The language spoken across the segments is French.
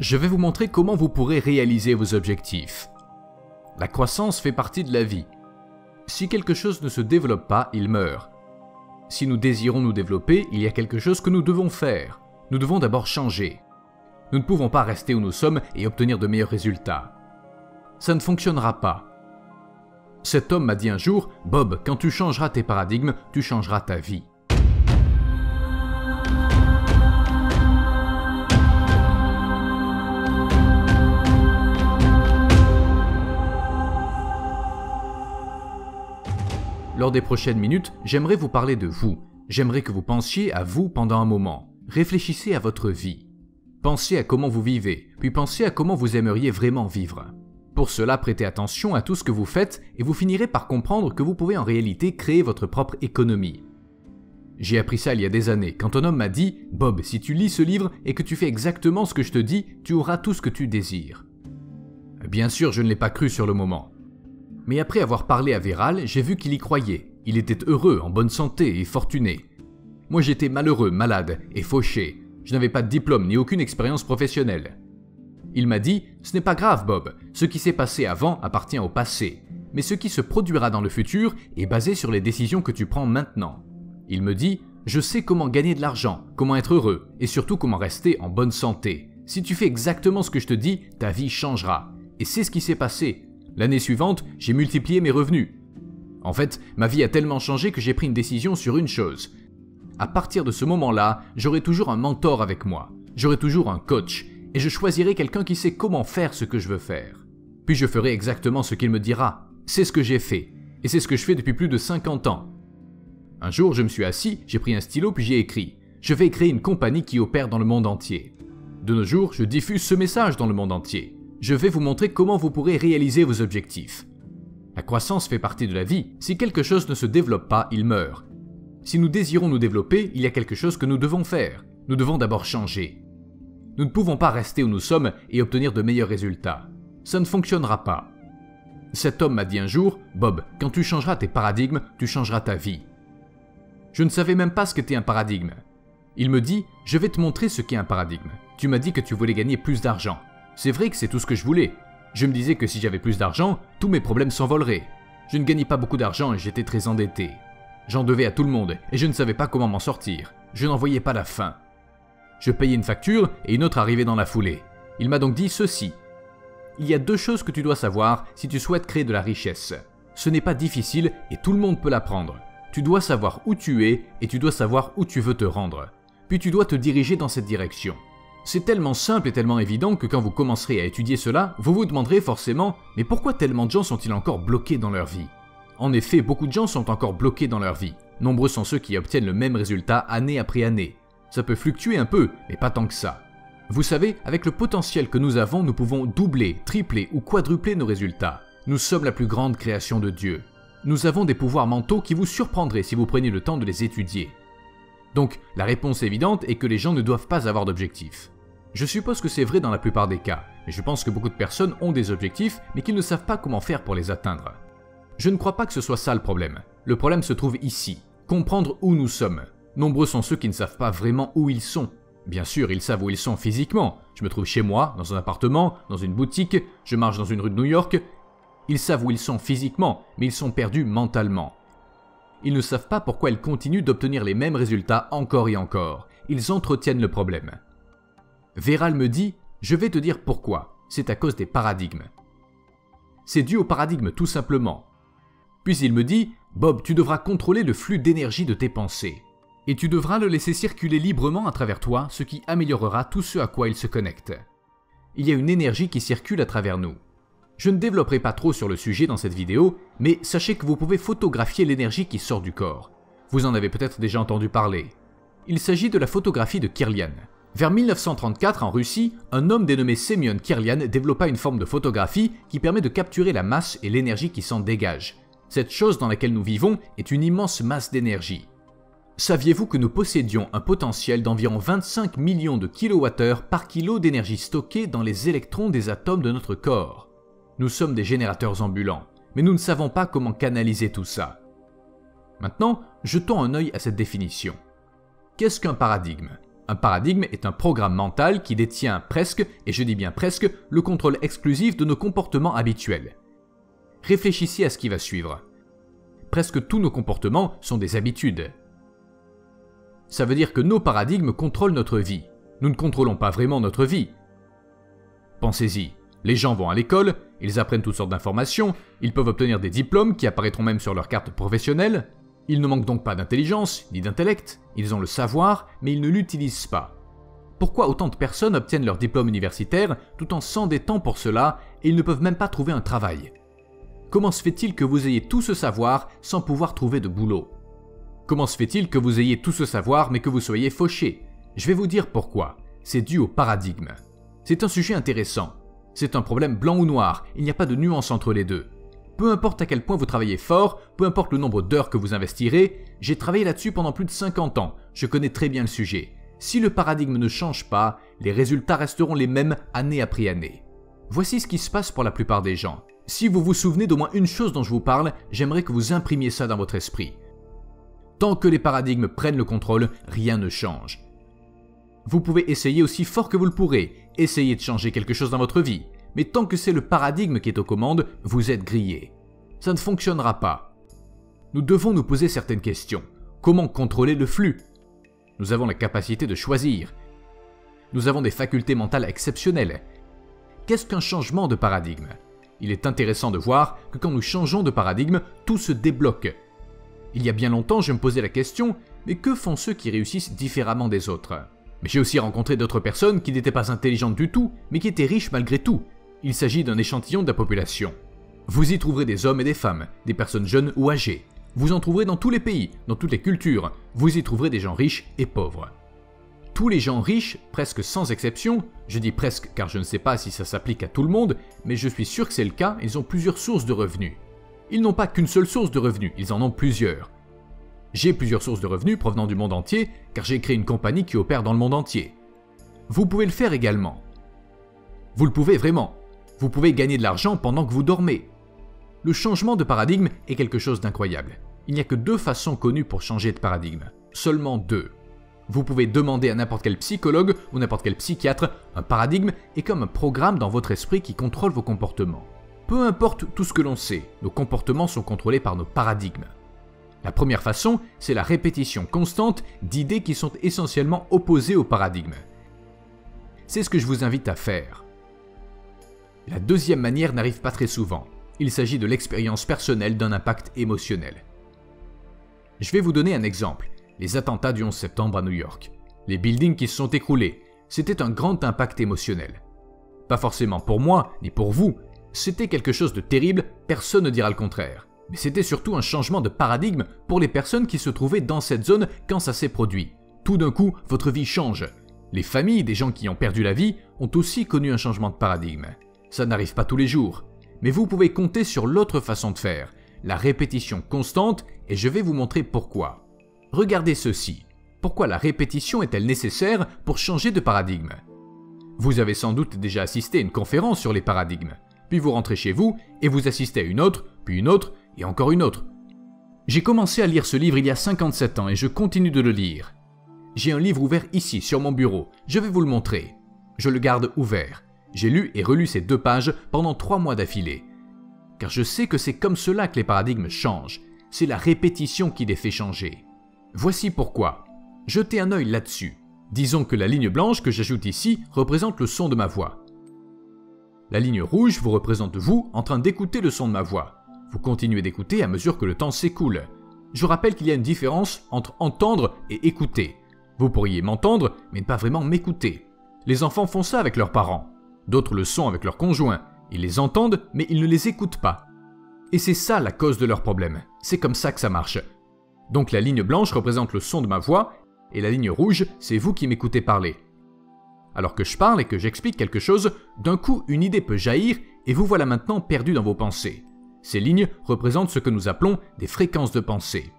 Je vais vous montrer comment vous pourrez réaliser vos objectifs. La croissance fait partie de la vie. Si quelque chose ne se développe pas, il meurt. Si nous désirons nous développer, il y a quelque chose que nous devons faire. Nous devons d'abord changer. Nous ne pouvons pas rester où nous sommes et obtenir de meilleurs résultats. Ça ne fonctionnera pas. Cet homme m'a dit un jour, « Bob, quand tu changeras tes paradigmes, tu changeras ta vie. » Lors des prochaines minutes, j'aimerais vous parler de vous. J'aimerais que vous pensiez à vous pendant un moment. Réfléchissez à votre vie. Pensez à comment vous vivez, puis pensez à comment vous aimeriez vraiment vivre. Pour cela, prêtez attention à tout ce que vous faites et vous finirez par comprendre que vous pouvez en réalité créer votre propre économie. J'ai appris ça il y a des années, quand un homme m'a dit « Bob, si tu lis ce livre et que tu fais exactement ce que je te dis, tu auras tout ce que tu désires. » Bien sûr, je ne l'ai pas cru sur le moment. Mais après avoir parlé à Verald, j'ai vu qu'il y croyait. Il était heureux, en bonne santé et fortuné. Moi j'étais malheureux, malade et fauché. Je n'avais pas de diplôme ni aucune expérience professionnelle. Il m'a dit « Ce n'est pas grave Bob, ce qui s'est passé avant appartient au passé, mais ce qui se produira dans le futur est basé sur les décisions que tu prends maintenant. » Il me dit « Je sais comment gagner de l'argent, comment être heureux et surtout comment rester en bonne santé. Si tu fais exactement ce que je te dis, ta vie changera. » Et c'est ce qui s'est passé. L'année suivante, j'ai multiplié mes revenus. En fait, ma vie a tellement changé que j'ai pris une décision sur une chose. À partir de ce moment-là, j'aurai toujours un mentor avec moi, j'aurai toujours un coach, et je choisirai quelqu'un qui sait comment faire ce que je veux faire. Puis je ferai exactement ce qu'il me dira. C'est ce que j'ai fait, et c'est ce que je fais depuis plus de 50 ans. Un jour, je me suis assis, j'ai pris un stylo puis j'ai écrit « Je vais créer une compagnie qui opère dans le monde entier. » De nos jours, je diffuse ce message dans le monde entier. Je vais vous montrer comment vous pourrez réaliser vos objectifs. La croissance fait partie de la vie. Si quelque chose ne se développe pas, il meurt. Si nous désirons nous développer, il y a quelque chose que nous devons faire. Nous devons d'abord changer. Nous ne pouvons pas rester où nous sommes et obtenir de meilleurs résultats. Ça ne fonctionnera pas. Cet homme m'a dit un jour, « Bob, quand tu changeras tes paradigmes, tu changeras ta vie. » Je ne savais même pas ce qu'était un paradigme. Il me dit, « Je vais te montrer ce qu'est un paradigme. Tu m'as dit que tu voulais gagner plus d'argent. » C'est vrai que c'est tout ce que je voulais. Je me disais que si j'avais plus d'argent, tous mes problèmes s'envoleraient. Je ne gagnais pas beaucoup d'argent et j'étais très endetté. J'en devais à tout le monde et je ne savais pas comment m'en sortir. Je n'en voyais pas la fin. Je payais une facture et une autre arrivait dans la foulée. Il m'a donc dit ceci. Il y a deux choses que tu dois savoir si tu souhaites créer de la richesse. Ce n'est pas difficile et tout le monde peut l'apprendre. Tu dois savoir où tu es et tu dois savoir où tu veux te rendre. Puis tu dois te diriger dans cette direction. C'est tellement simple et tellement évident que quand vous commencerez à étudier cela, vous vous demanderez forcément « Mais pourquoi tellement de gens sont-ils encore bloqués dans leur vie ?» En effet, beaucoup de gens sont encore bloqués dans leur vie. Nombreux sont ceux qui obtiennent le même résultat année après année. Ça peut fluctuer un peu, mais pas tant que ça. Vous savez, avec le potentiel que nous avons, nous pouvons doubler, tripler ou quadrupler nos résultats. Nous sommes la plus grande création de Dieu. Nous avons des pouvoirs mentaux qui vous surprendraient si vous prenez le temps de les étudier. Donc, la réponse évidente est que les gens ne doivent pas avoir d'objectifs. Je suppose que c'est vrai dans la plupart des cas, mais je pense que beaucoup de personnes ont des objectifs mais qu'ils ne savent pas comment faire pour les atteindre. Je ne crois pas que ce soit ça le problème. Le problème se trouve ici, comprendre où nous sommes. Nombreux sont ceux qui ne savent pas vraiment où ils sont. Bien sûr, ils savent où ils sont physiquement. Je me trouve chez moi, dans un appartement, dans une boutique, je marche dans une rue de New York. Ils savent où ils sont physiquement, mais ils sont perdus mentalement. Ils ne savent pas pourquoi ils continuent d'obtenir les mêmes résultats encore et encore. Ils entretiennent le problème. Verald me dit « Je vais te dire pourquoi, c'est à cause des paradigmes. » C'est dû au paradigme tout simplement. Puis il me dit « Bob, tu devras contrôler le flux d'énergie de tes pensées. Et tu devras le laisser circuler librement à travers toi, ce qui améliorera tout ce à quoi il se connecte. Il y a une énergie qui circule à travers nous. Je ne développerai pas trop sur le sujet dans cette vidéo, mais sachez que vous pouvez photographier l'énergie qui sort du corps. Vous en avez peut-être déjà entendu parler. Il s'agit de la photographie de Kirlian. Vers 1934, en Russie, un homme dénommé Semyon Kirlian développa une forme de photographie qui permet de capturer la masse et l'énergie qui s'en dégage. Cette chose dans laquelle nous vivons est une immense masse d'énergie. Saviez-vous que nous possédions un potentiel d'environ 25 millions de kWh par kilo d'énergie stockée dans les électrons des atomes de notre corps? Nous sommes des générateurs ambulants, mais nous ne savons pas comment canaliser tout ça. Maintenant, jetons un œil à cette définition. Qu'est-ce qu'un paradigme ? Un paradigme est un programme mental qui détient presque, et je dis bien presque, le contrôle exclusif de nos comportements habituels. Réfléchissez à ce qui va suivre. Presque tous nos comportements sont des habitudes. Ça veut dire que nos paradigmes contrôlent notre vie. Nous ne contrôlons pas vraiment notre vie. Pensez-y, les gens vont à l'école, ils apprennent toutes sortes d'informations, ils peuvent obtenir des diplômes qui apparaîtront même sur leur carte professionnelle. Ils ne manquent donc pas d'intelligence, ni d'intellect, ils ont le savoir, mais ils ne l'utilisent pas. Pourquoi autant de personnes obtiennent leur diplôme universitaire tout en s'endettant pour cela et ils ne peuvent même pas trouver un travail? Comment se fait-il que vous ayez tout ce savoir sans pouvoir trouver de boulot? Comment se fait-il que vous ayez tout ce savoir mais que vous soyez fauché? Je vais vous dire pourquoi, c'est dû au paradigme. C'est un sujet intéressant, c'est un problème blanc ou noir, il n'y a pas de nuance entre les deux. Peu importe à quel point vous travaillez fort, peu importe le nombre d'heures que vous investirez, j'ai travaillé là-dessus pendant plus de 50 ans, je connais très bien le sujet. Si le paradigme ne change pas, les résultats resteront les mêmes année après année. Voici ce qui se passe pour la plupart des gens. Si vous vous souvenez d'au moins une chose dont je vous parle, j'aimerais que vous imprimiez ça dans votre esprit. Tant que les paradigmes prennent le contrôle, rien ne change. Vous pouvez essayer aussi fort que vous le pourrez, essayer de changer quelque chose dans votre vie. Mais tant que c'est le paradigme qui est aux commandes, vous êtes grillé. Ça ne fonctionnera pas. Nous devons nous poser certaines questions. Comment contrôler le flux? Nous avons la capacité de choisir. Nous avons des facultés mentales exceptionnelles. Qu'est-ce qu'un changement de paradigme? Il est intéressant de voir que quand nous changeons de paradigme, tout se débloque. Il y a bien longtemps, je me posais la question, mais que font ceux qui réussissent différemment des autres? Mais j'ai aussi rencontré d'autres personnes qui n'étaient pas intelligentes du tout, mais qui étaient riches malgré tout. Il s'agit d'un échantillon de la population. Vous y trouverez des hommes et des femmes, des personnes jeunes ou âgées. Vous en trouverez dans tous les pays, dans toutes les cultures. Vous y trouverez des gens riches et pauvres. Tous les gens riches, presque sans exception, je dis presque car je ne sais pas si ça s'applique à tout le monde, mais je suis sûr que c'est le cas, ils ont plusieurs sources de revenus. Ils n'ont pas qu'une seule source de revenus, ils en ont plusieurs. J'ai plusieurs sources de revenus provenant du monde entier, car j'ai créé une compagnie qui opère dans le monde entier. Vous pouvez le faire également. Vous le pouvez vraiment. Vous pouvez gagner de l'argent pendant que vous dormez. Le changement de paradigme est quelque chose d'incroyable. Il n'y a que deux façons connues pour changer de paradigme. Seulement deux. Vous pouvez demander à n'importe quel psychologue ou n'importe quel psychiatre, un paradigme est comme un programme dans votre esprit qui contrôle vos comportements. Peu importe tout ce que l'on sait, nos comportements sont contrôlés par nos paradigmes. La première façon, c'est la répétition constante d'idées qui sont essentiellement opposées au paradigme. C'est ce que je vous invite à faire. La deuxième manière n'arrive pas très souvent. Il s'agit de l'expérience personnelle d'un impact émotionnel. Je vais vous donner un exemple. Les attentats du 11 septembre à New York. Les buildings qui se sont écroulés. C'était un grand impact émotionnel. Pas forcément pour moi, ni pour vous. C'était quelque chose de terrible, personne ne dira le contraire. Mais c'était surtout un changement de paradigme pour les personnes qui se trouvaient dans cette zone quand ça s'est produit. Tout d'un coup, votre vie change. Les familles des gens qui ont perdu la vie ont aussi connu un changement de paradigme. Ça n'arrive pas tous les jours. Mais vous pouvez compter sur l'autre façon de faire, la répétition constante, et je vais vous montrer pourquoi. Regardez ceci. Pourquoi la répétition est-elle nécessaire pour changer de paradigme? Vous avez sans doute déjà assisté à une conférence sur les paradigmes. Puis vous rentrez chez vous et vous assistez à une autre, puis une autre, et encore une autre. J'ai commencé à lire ce livre il y a 57 ans et je continue de le lire. J'ai un livre ouvert ici, sur mon bureau. Je vais vous le montrer. Je le garde ouvert. J'ai lu et relu ces deux pages pendant 3 mois d'affilée. Car je sais que c'est comme cela que les paradigmes changent. C'est la répétition qui les fait changer. Voici pourquoi. Jetez un œil là-dessus. Disons que la ligne blanche que j'ajoute ici représente le son de ma voix. La ligne rouge vous représente vous en train d'écouter le son de ma voix. Vous continuez d'écouter à mesure que le temps s'écoule. Je rappelle qu'il y a une différence entre entendre et écouter. Vous pourriez m'entendre, mais ne pas vraiment m'écouter. Les enfants font ça avec leurs parents. D'autres le sont avec leurs conjoints. Ils les entendent, mais ils ne les écoutent pas. Et c'est ça la cause de leur problème. C'est comme ça que ça marche. Donc la ligne blanche représente le son de ma voix, et la ligne rouge, c'est vous qui m'écoutez parler. Alors que je parle et que j'explique quelque chose, d'un coup une idée peut jaillir, et vous voilà maintenant perdu dans vos pensées. Ces lignes représentent ce que nous appelons des fréquences de pensée.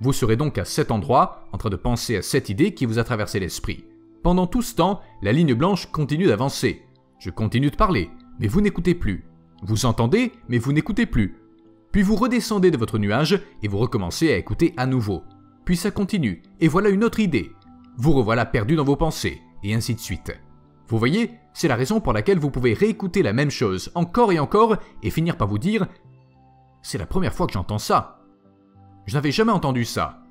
Vous serez donc à cet endroit, en train de penser à cette idée qui vous a traversé l'esprit. Pendant tout ce temps, la ligne blanche continue d'avancer. Je continue de parler, mais vous n'écoutez plus. Vous entendez, mais vous n'écoutez plus. Puis vous redescendez de votre nuage et vous recommencez à écouter à nouveau. Puis ça continue, et voilà une autre idée. vous revoilà perdu dans vos pensées, et ainsi de suite. Vous voyez, c'est la raison pour laquelle vous pouvez réécouter la même chose encore et encore et finir par vous dire « C'est la première fois que j'entends ça. Je n'avais jamais entendu ça. »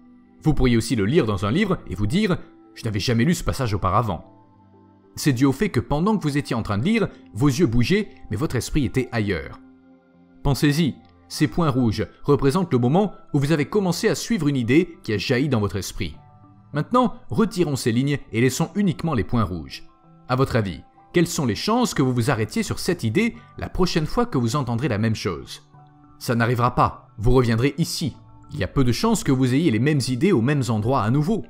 Vous pourriez aussi le lire dans un livre et vous dire « Je n'avais jamais lu ce passage auparavant. » C'est dû au fait que pendant que vous étiez en train de lire, vos yeux bougeaient, mais votre esprit était ailleurs. Pensez-y, ces points rouges représentent le moment où vous avez commencé à suivre une idée qui a jailli dans votre esprit. Maintenant, retirons ces lignes et laissons uniquement les points rouges. À votre avis, quelles sont les chances que vous vous arrêtiez sur cette idée la prochaine fois que vous entendrez la même chose? Ça n'arrivera pas, vous reviendrez ici. Il y a peu de chances que vous ayez les mêmes idées aux mêmes endroits à nouveau.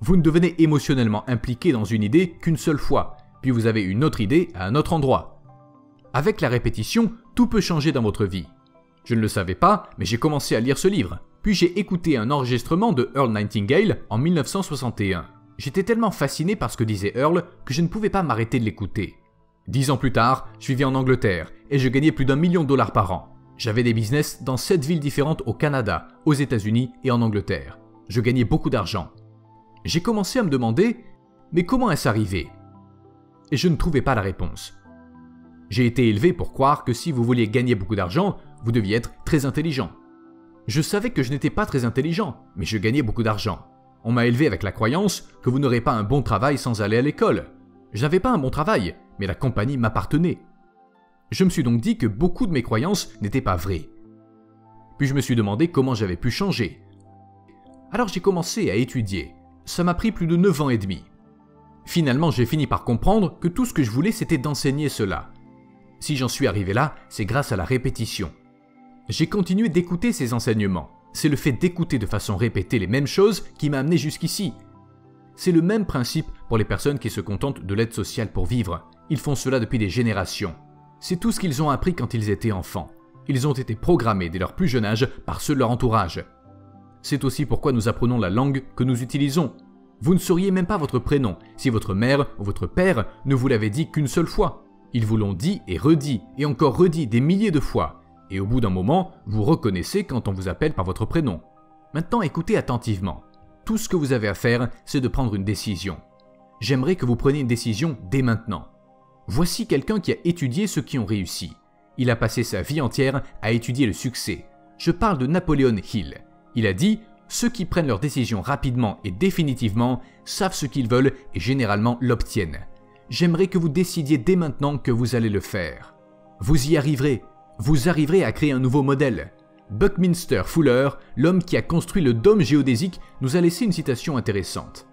Vous ne devenez émotionnellement impliqué dans une idée qu'une seule fois, puis vous avez une autre idée à un autre endroit. Avec la répétition, tout peut changer dans votre vie. Je ne le savais pas, mais j'ai commencé à lire ce livre, puis j'ai écouté un enregistrement de Earl Nightingale en 1961. J'étais tellement fasciné par ce que disait Earl que je ne pouvais pas m'arrêter de l'écouter. 10 ans plus tard, je vivais en Angleterre et je gagnais plus d'1 million de dollars par an. J'avais des business dans 7 villes différentes au Canada, aux États-Unis et en Angleterre. Je gagnais beaucoup d'argent. J'ai commencé à me demander « Mais comment est-ce arrivé ?» Et je ne trouvais pas la réponse. J'ai été élevé pour croire que si vous vouliez gagner beaucoup d'argent, vous deviez être très intelligent. Je savais que je n'étais pas très intelligent, mais je gagnais beaucoup d'argent. On m'a élevé avec la croyance que vous n'aurez pas un bon travail sans aller à l'école. Je n'avais pas un bon travail, mais la compagnie m'appartenait. Je me suis donc dit que beaucoup de mes croyances n'étaient pas vraies. Puis je me suis demandé comment j'avais pu changer. Alors j'ai commencé à étudier. Ça m'a pris plus de 9 ans et demi. Finalement, j'ai fini par comprendre que tout ce que je voulais, c'était d'enseigner cela. Si j'en suis arrivé là, c'est grâce à la répétition. J'ai continué d'écouter ces enseignements. C'est le fait d'écouter de façon répétée les mêmes choses qui m'a amené jusqu'ici. C'est le même principe pour les personnes qui se contentent de l'aide sociale pour vivre. Ils font cela depuis des générations. C'est tout ce qu'ils ont appris quand ils étaient enfants. Ils ont été programmés dès leur plus jeune âge par ceux de leur entourage. C'est aussi pourquoi nous apprenons la langue que nous utilisons. Vous ne sauriez même pas votre prénom si votre mère ou votre père ne vous l'avait dit qu'une seule fois. Ils vous l'ont dit et redit et encore redit des milliers de fois. Et au bout d'un moment, vous reconnaissez quand on vous appelle par votre prénom. Maintenant, écoutez attentivement. Tout ce que vous avez à faire, c'est de prendre une décision. J'aimerais que vous preniez une décision dès maintenant. Voici quelqu'un qui a étudié ceux qui ont réussi. Il a passé sa vie entière à étudier le succès. Je parle de Napoléon Hill. Il a dit « Ceux qui prennent leurs décisions rapidement et définitivement savent ce qu'ils veulent et généralement l'obtiennent. J'aimerais que vous décidiez dès maintenant que vous allez le faire. Vous y arriverez. Vous arriverez à créer un nouveau modèle. » Buckminster Fuller, l'homme qui a construit le dôme géodésique, nous a laissé une citation intéressante.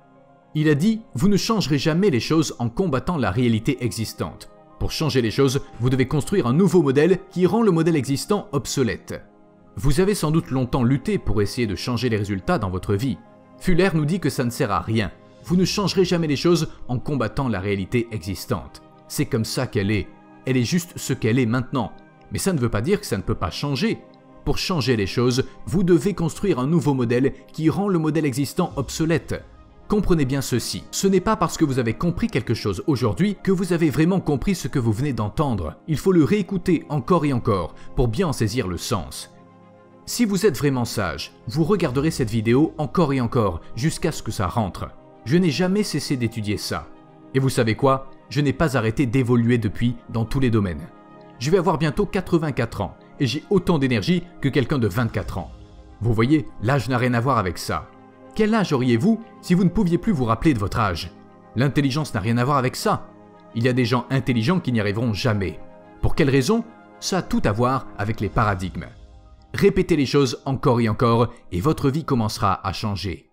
Il a dit « Vous ne changerez jamais les choses en combattant la réalité existante. Pour changer les choses, vous devez construire un nouveau modèle qui rend le modèle existant obsolète. » Vous avez sans doute longtemps lutté pour essayer de changer les résultats dans votre vie. Fuller nous dit que ça ne sert à rien. Vous ne changerez jamais les choses en combattant la réalité existante. C'est comme ça qu'elle est. Elle est juste ce qu'elle est maintenant. Mais ça ne veut pas dire que ça ne peut pas changer. Pour changer les choses, vous devez construire un nouveau modèle qui rend le modèle existant obsolète. Comprenez bien ceci, ce n'est pas parce que vous avez compris quelque chose aujourd'hui que vous avez vraiment compris ce que vous venez d'entendre. Il faut le réécouter encore et encore pour bien en saisir le sens. Si vous êtes vraiment sage, vous regarderez cette vidéo encore et encore jusqu'à ce que ça rentre. Je n'ai jamais cessé d'étudier ça. Et vous savez quoi? Je n'ai pas arrêté d'évoluer depuis dans tous les domaines. Je vais avoir bientôt 84 ans et j'ai autant d'énergie que quelqu'un de 24 ans. Vous voyez, l'âge n'a rien à voir avec ça. Quel âge auriez-vous si vous ne pouviez plus vous rappeler de votre âge? L'intelligence n'a rien à voir avec ça. Il y a des gens intelligents qui n'y arriveront jamais. Pour quelle raison? Ça a tout à voir avec les paradigmes. Répétez les choses encore et encore et votre vie commencera à changer.